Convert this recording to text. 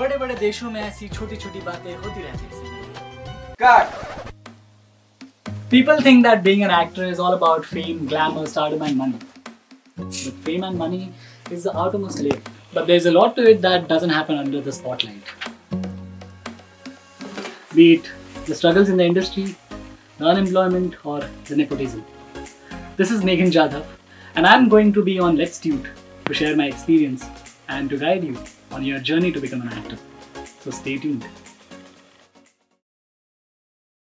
बड़े बड़े देशों में ऐसी छोटी छोटी बातें होती रहती हैं। People think that being an actor is all about fame, glamour, stardom and money. But fame and money is the outermost layer. But there's a lot to it that doesn't happen under the spotlight. Be it the struggles in the industry, the unemployment or the nepotism. This is Meghan Jadhav and I'm going to be on Let's Tute to share my experience and to guide you on your journey to become an actor. So stay tuned.